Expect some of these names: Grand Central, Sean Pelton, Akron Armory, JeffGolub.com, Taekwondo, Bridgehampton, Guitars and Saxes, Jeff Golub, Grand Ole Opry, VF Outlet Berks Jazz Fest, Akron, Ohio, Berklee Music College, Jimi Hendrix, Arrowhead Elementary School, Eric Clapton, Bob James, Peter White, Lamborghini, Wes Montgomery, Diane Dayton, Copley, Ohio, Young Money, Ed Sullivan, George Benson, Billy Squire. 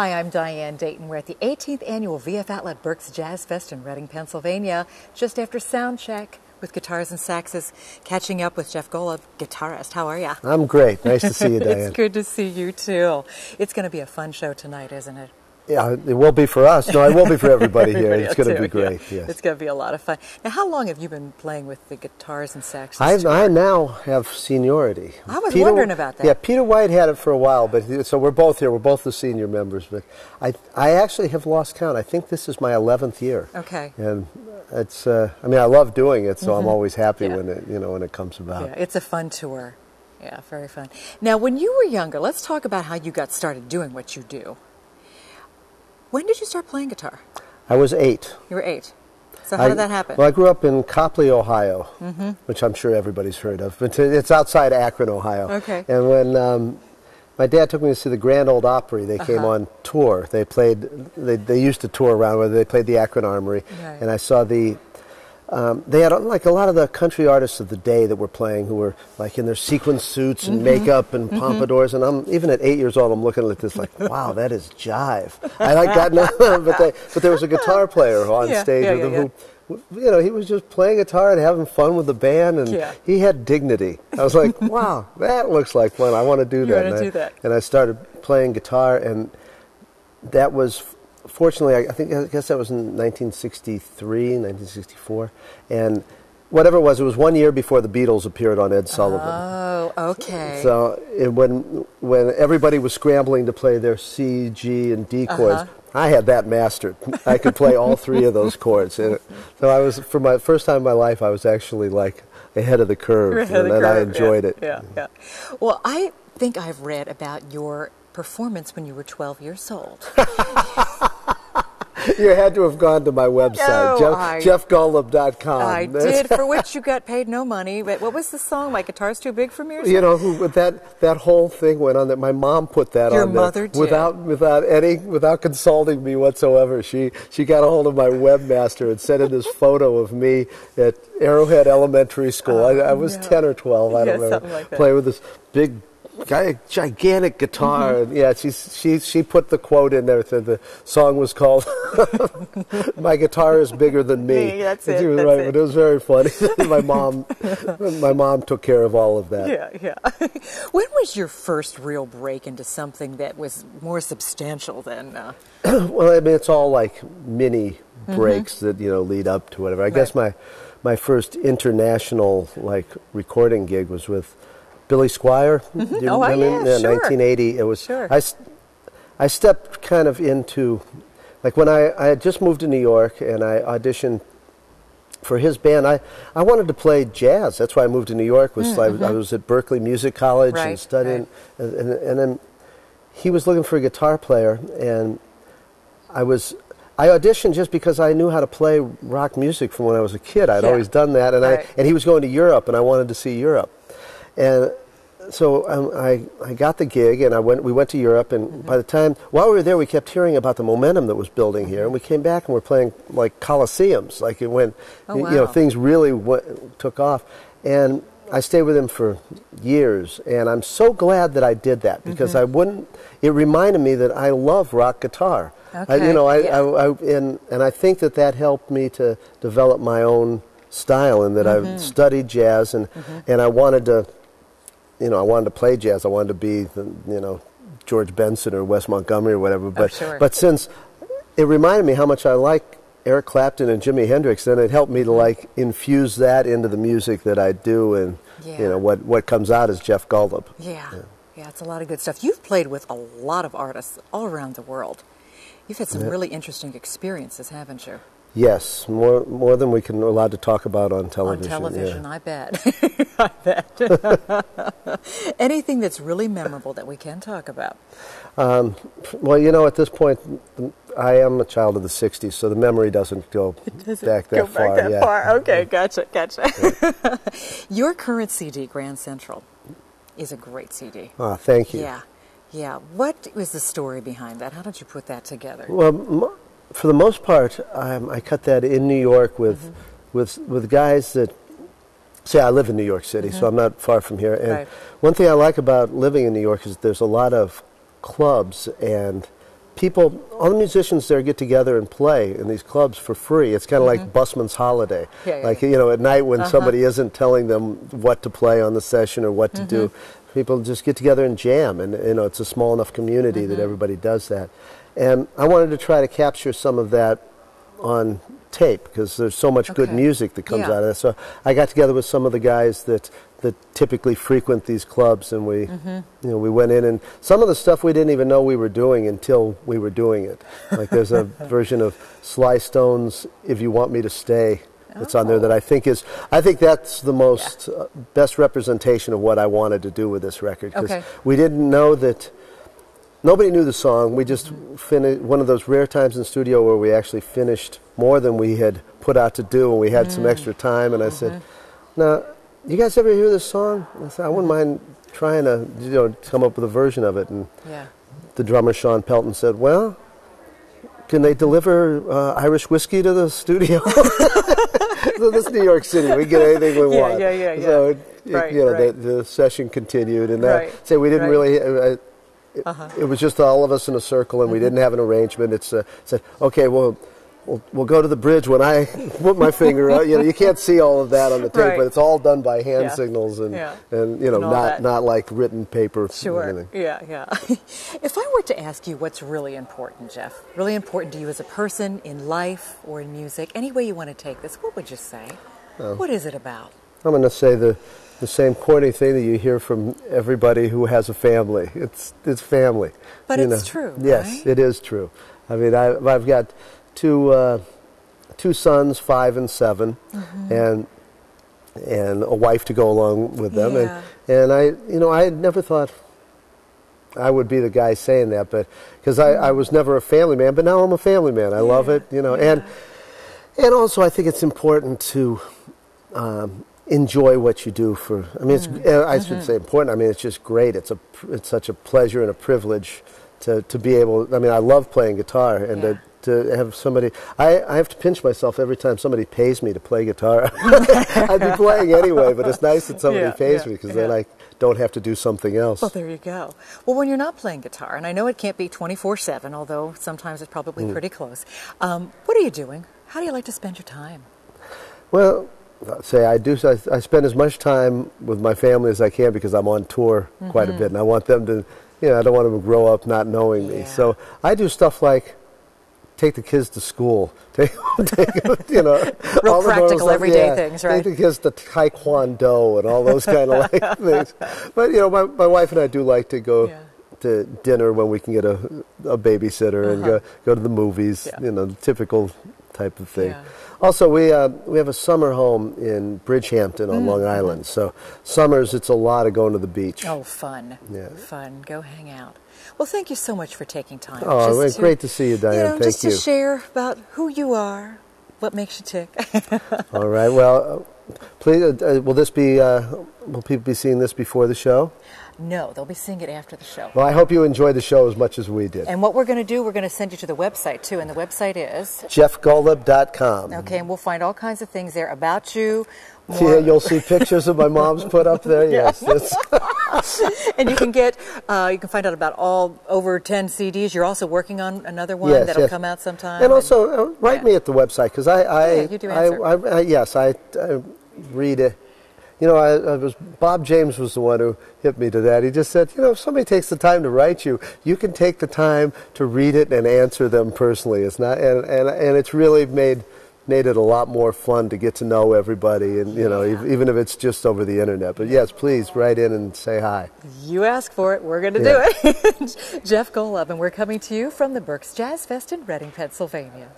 Hi, I'm Diane Dayton. We're at the 18th annual VF Outlet Berks Jazz Fest in Reading, Pennsylvania, just after sound check with Guitars and Saxes, catching up with Jeff Golub, guitarist. How are you? I'm great. Nice to see you, Diane. It's good to see you, too. It's going to be a fun show tonight, isn't it? Yeah, it will be for us. No, it will be for everybody here. It's going to be great. Yeah. Yes. It's going to be a lot of fun. Now, how long have you been playing with the Guitars and Saxes? I now have seniority. I was wondering about that. Yeah, Peter White had it for a while, but so we're both here. We're both the senior members, but I actually have lost count. I think this is my 11th year. Okay. And it's I mean, I love doing it, so I'm always happy when it comes about. Yeah, it's a fun tour. Yeah, very fun. Now, when you were younger, let's talk about how you got started doing what you do. When did you start playing guitar? I was 8. You were 8. So how did that happen? Well, I grew up in Copley, Ohio, which I'm sure everybody's heard of, but it's outside Akron, Ohio. Okay. And when my dad took me to see the Grand Ole Opry, they came on tour. They played. They used to tour around where they played the Akron Armory, and I saw the. They had like a lot of the country artists of the day that were playing, who were like in their sequin suits and makeup and pompadours. And I'm even at 8 years old, I'm looking at this like, wow, that is jive. I like that now. But there was a guitar player on stage with them who, you know, he was just playing guitar and having fun with the band, and he had dignity. I was like, wow, that looks like fun. I want to do that. And I started playing guitar, and that was. Fortunately, I guess that was in 1963, 1964, and whatever it was 1 year before the Beatles appeared on Ed Sullivan. Oh, okay. So when everybody was scrambling to play their C, G, and D chords, I had that mastered. I could play all three of those chords. And so I was, for my first time in my life, I was actually like ahead of the curve, and I enjoyed it. Yeah, yeah. Well, I think I've read about your performance when you were 12 years old. You had to have gone to my website, JeffGolub.com. I did, for which you got paid no money. But what was the song, My Guitar's Too Big for Me? You know, that whole thing went on. That my mom put that on there. Your mother did. Without consulting me whatsoever. She got a hold of my webmaster and sent in this photo of me at Arrowhead Elementary School. I was 10 or 12, I don't remember, like playing with this big gigantic guitar, and yeah, she put the quote in there. So the song was called "My Guitar Is Bigger Than Me." Hey, that's right. But it was very funny. my mom took care of all of that. Yeah, yeah. When was your first real break into something that was more substantial than? Well, I mean, it's all like mini breaks that lead up to whatever. I guess my first international like recording gig was with Billy Squire, do you remember? Yeah, sure. 1980. It was. Sure. I stepped kind of into, like when I had just moved to New York and I auditioned for his band. I wanted to play jazz. That's why I moved to New York. I was at Berklee Music College and studying, and then he was looking for a guitar player, and I auditioned just because I knew how to play rock music from when I was a kid. I'd always done that, and and he was going to Europe, and I wanted to see Europe. And so I got the gig, and we went to Europe, and by the time, while we were there, we kept hearing about the momentum that was building here, and we came back and we're playing like coliseums, like it went, you know, things really took off. And I stayed with him for years, and I'm so glad that I did that, because it reminded me that I love rock guitar. Okay. And I think that helped me to develop my own style, and that I studied jazz, and I wanted to, I wanted to play jazz. I wanted to be, George Benson or Wes Montgomery or whatever. But but since it reminded me how much I like Eric Clapton and Jimi Hendrix, then it helped me to like infuse that into the music that I do, and what comes out is Jeff Golub. Yeah, it's a lot of good stuff. You've played with a lot of artists all around the world. You've had some really interesting experiences, haven't you? Yes, more than we can allowed to talk about on television. On television, I bet. I bet. Anything that's really memorable that we can talk about? Well, at this point, I am a child of the 60s, so the memory doesn't go back that far. Go back that far. Okay, gotcha. Yeah. Your current CD, Grand Central, is a great CD. Oh, thank you. Yeah. What was the story behind that? How did you put that together? Well, for the most part, I cut that in New York with guys that say I live in New York City, so I'm not far from here. And one thing I like about living in New York is there's a lot of clubs and people, all the musicians there get together and play in these clubs for free. It's kind of like busman's holiday. Yeah, like, you know, at night when somebody isn't telling them what to play on the session or what to do, people just get together and jam. And, you know, it's a small enough community that everybody does that. And I wanted to try to capture some of that on tape, because there's so much good music that comes out of that. So I got together with some of the guys that typically frequent these clubs, and we, you know, we went in, and some of the stuff we didn't even know we were doing until we were doing it. Like there's a version of Sly Stone's "If You Want Me to Stay" that's on there that I think that's the most best representation of what I wanted to do with this record, because we didn't know that. Nobody knew the song. We just finished one of those rare times in the studio where we actually finished more than we had put out to do, and we had some extra time. And I said, "Now, you guys ever hear this song?" I said, "I wouldn't mind trying to, you know, come up with a version of it." And the drummer Sean Pelton said, "Well, can they deliver Irish whiskey to the studio?" So this is New York City. We get anything we want. Yeah. So the session continued, and so we didn't really. It was just all of us in a circle, and we didn't have an arrangement. It's said, okay, well, we'll go to the bridge when I put my finger out. You know, you can't see all of that on the tape, but it's all done by hand signals and you know, and not like written paper. Sure. Yeah. If I were to ask you what's really important, Jeff, really important to you as a person in life or in music, any way you want to take this, what would you say? What is it about? I'm going to say the same corny thing that you hear from everybody who has a family. It's family. But it's true, yes, it is true. I mean, I've got two sons, 5 and 7, and a wife to go along with them. And I, you know, I had never thought I would be the guy saying that, but because I was never a family man, but now I'm a family man. I love it, you know. And also I think it's important to enjoy what you do. For, I mean, it's, I should say important. I mean, it's just great. It's such a pleasure and a privilege to be able, I mean, I love playing guitar, and to have somebody, I have to pinch myself every time somebody pays me to play guitar. I'd be playing anyway, but it's nice that somebody pays me, because then I don't have to do something else. Well, there you go. Well, when you're not playing guitar, and I know it can't be 24/7, although sometimes it's probably pretty close, what are you doing? How do you like to spend your time? Well, I spend as much time with my family as I can, because I'm on tour quite a bit, and I want them to, you know, I don't want them to grow up not knowing me. So I do stuff like take the kids to school, you know, real all practical the everyday things, right? Take the kids to Taekwondo and all those kind of like things. But you know, my wife and I do like to go to dinner when we can get a babysitter, and go to the movies, you know, the typical type of thing. Also, we have a summer home in Bridgehampton on Long Island, so summers it's a lot of going to the beach. Oh, fun. Yeah. Fun. Go hang out. Well, thank you so much for taking time. Oh, it was great to see you, Diane. You know, thank you. Just to share about who you are, what makes you tick. All right. Well, please, will people be seeing this before the show? No, they'll be seeing it after the show. Well, I hope you enjoy the show as much as we did. And what we're going to do, we're going to send you to the website, too, and the website is JeffGolub.com. Okay, and we'll find all kinds of things there about you. Yeah, you'll see pictures of my mom's put up there, And you can get, you can find out about all over 10 CDs. You're also working on another one that'll come out sometime. And also, write me at the website, because you do answer. I read it. You know, Bob James was the one who hit me to that. He just said, you know, if somebody takes the time to write you, you can take the time to read it and answer them personally. It's not, and it's really made it a lot more fun to get to know everybody, and you know, even if it's just over the internet. But yes, please write in and say hi. You ask for it, we're going to do it. Jeff Golub, and we're coming to you from the Berks Jazz Fest in Reading, Pennsylvania.